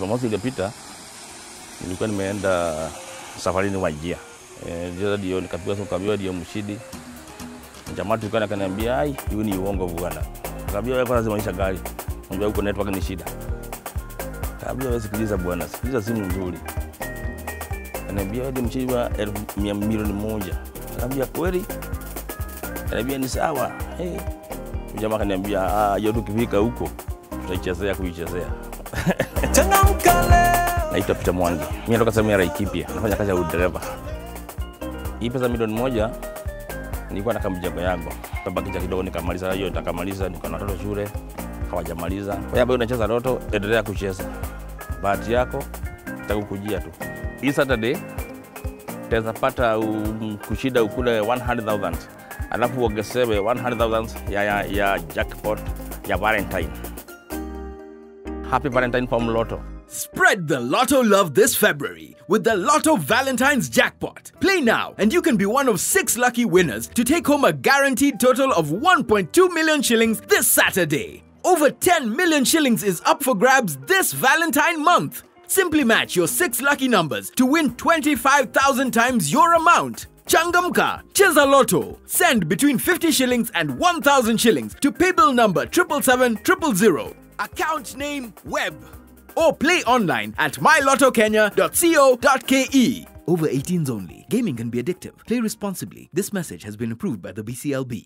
Jumamosi iliyopita nilikuwa nimeenda safarini Wajia. Jeza diyo nikapiga sokabiwa diyo mshidi. Jamatu kana kaniambia ai hiyo ni uongo bwana. Kabiwa wewe lazimaisha gari. Unajua huko network ni shida. Kabiwa wewe sikiliza bwana, sikiliza simu nzuri. Kaniambia wewe mshidi wa milioni moja. Kabiwa kweli? Kaniambia ni sawa. Hey. Jamaa kaniambia ah hiyo tukifika huko tutaichezea kuichezea. Changamka leo. Naitwa Pita Mwangi. Mimi natoka Samia Raikipia. Nafanya kazi ya udereva. Hii pesa milioni moja nilikuwa na kamjengo yangu. Tabakija kidogo nikamaliza hiyo nitakamaliza niko na watoto shule. Hawajamaliza. Kwa hiyo unacheza Lotto endelea kucheza. Bahati yako itakukujia tu. Hii Saturday utaweza pata kushida ukule 100,000. Alafu uongezewe 100,000 ya jackpot ya Valentine. Happy Valentine from Lotto. Spread the Lotto love this February with the Lotto Valentine's jackpot. Play now and you can be one of 6 lucky winners to take home a guaranteed total of 1.2 million shillings this Saturday. Over 10 million shillings is up for grabs this Valentine month. Simply match your 6 lucky numbers to win 25,000 times your amount. Changamka, cheza Lotto. Send between 50 shillings and 1,000 shillings to paybill number 77700, account name web, or play online at mylottokenya.co.ke. Over 18s only. Gaming can be addictive. Play responsibly. This message has been approved by the BCLB.